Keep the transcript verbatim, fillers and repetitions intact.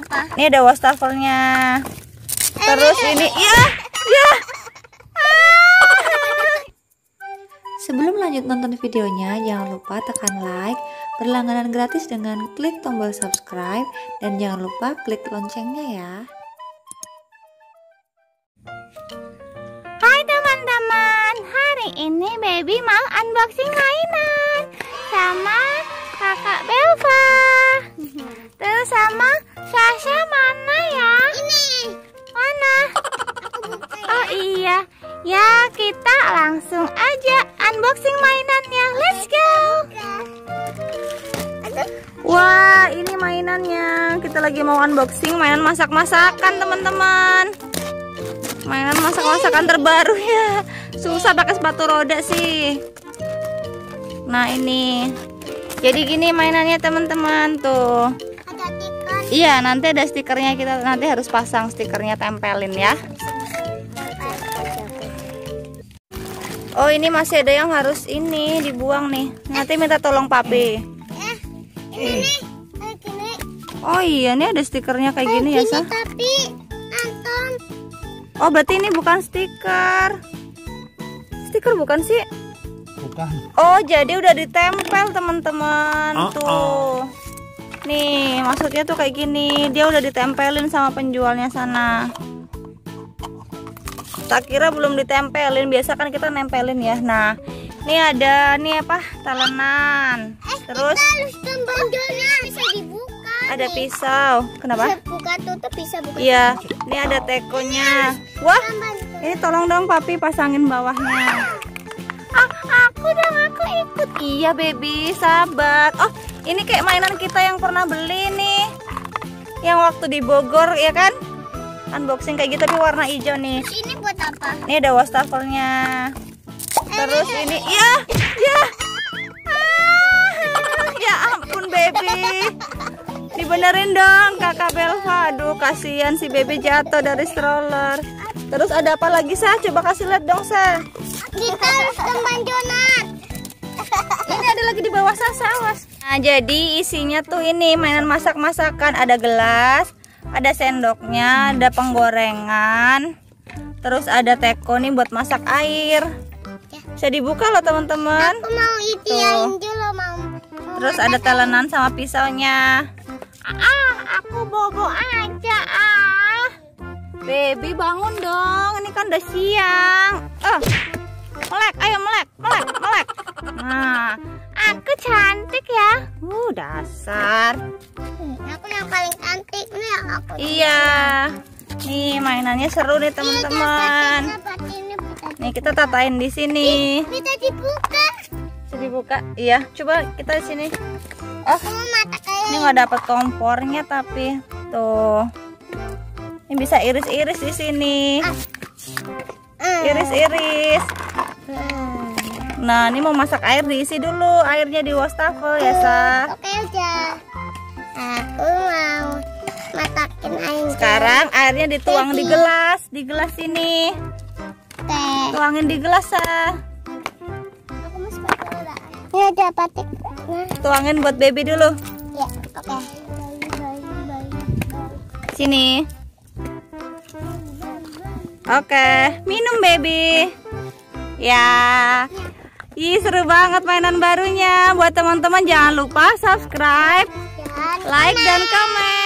apa? Ini ada wastafelnya. Terus ini ya, ya. Sebelum lanjut nonton videonya, jangan lupa tekan like, berlangganan gratis dengan klik tombol subscribe, dan jangan lupa klik loncengnya ya. Hai teman-teman, hari ini baby mau unboxing mainan sama kakak Bellva. Terus sama Sasha mana ya? Ini. Mana? Oh iya. Ya, kita langsung aja unboxing mainannya. Let's go. Wah, ini mainannya. Kita lagi mau unboxing mainan masak-masakan, teman-teman. Mainan masak-masakan terbaru ya. Susah pakai sepatu roda sih. Nah, ini. Jadi gini mainannya, teman-teman, tuh. Ada stiker. Iya, nanti ada stikernya, kita nanti harus pasang stikernya, tempelin ya. Oh, ini masih ada yang harus ini dibuang nih. Nanti minta tolong papi. Eh, ini, ini. Oh iya, ini ada stikernya kayak oh, gini, gini ya, Sah? Tapi, Anton. Oh, berarti ini bukan stiker. Stiker bukan sih? Bukan. Oh, jadi udah ditempel, teman-teman. Oh, tuh. Oh. Nih, maksudnya tuh kayak gini. Dia udah ditempelin sama penjualnya sana. Tak kira belum ditempelin, biasa kan kita nempelin ya. Nah, ini ada nih apa? Talenan. Eh, terus bisa dibuka. Ada nih. Pisau. Kenapa? Bisa buka tutup, bisa buka. Iya, ini ada tekonya. Wah, ini tolong dong papi pasangin bawahnya. Ah, aku dong, aku ikut. Iya, baby, sahabat. Oh, ini kayak mainan kita yang pernah beli nih. Yang waktu di Bogor, ya kan? Unboxing kayak gitu, tapi warna hijau nih. Ini buat apa? Ini ada wastafelnya. Terus eh, ini, ya, ya, ah, ya ampun baby. Dibenerin dong kakak Bellva. Aduh, kasihan si baby jatuh dari stroller. Terus ada apa lagi Sa? Coba kasih lihat dong Sa. Kita harus teman Jonas. Ini ada lagi di bawah Sasa, awas. Nah, jadi isinya tuh ini mainan masak-masakan. Ada gelas, ada sendoknya, ada penggorengan, terus ada teko nih buat masak air. Bisa dibuka loh teman-teman. Aku mau itu ya, dulu mau. Terus ada talenan sama pisaunya. Ah, aku bobo aja ah. Baby bangun dong, ini kan udah siang. Eh, melek, ayo melek, melek, melek. Nah, aku cantik ya. Uh, dasar. Aku yang paling cantik nih aku. Iya. Nih mainannya seru nih teman-teman. Nih kita tatain di sini. Bisa dibuka. Bisa dibuka. Iya. Coba kita di sini. Oh. Ini nggak dapat kompornya tapi tuh. Ini bisa iris-iris di sini. Iris-iris. Nah ini mau masak air, diisi dulu airnya di wastafel ya Sa. Oke aja. Aku mau matakin air. Sekarang airnya dituang di gelas, di gelas ini. Teh. Tuangin di gelas Sa. Aku mau sepatu roda. Ini ada patik. Tuangin buat baby dulu. Ya, oke. Okay. Sini. Oke, okay. Minum baby. Ya. Ih, seru banget mainan barunya. Buat teman-teman jangan lupa subscribe, like, dan komen.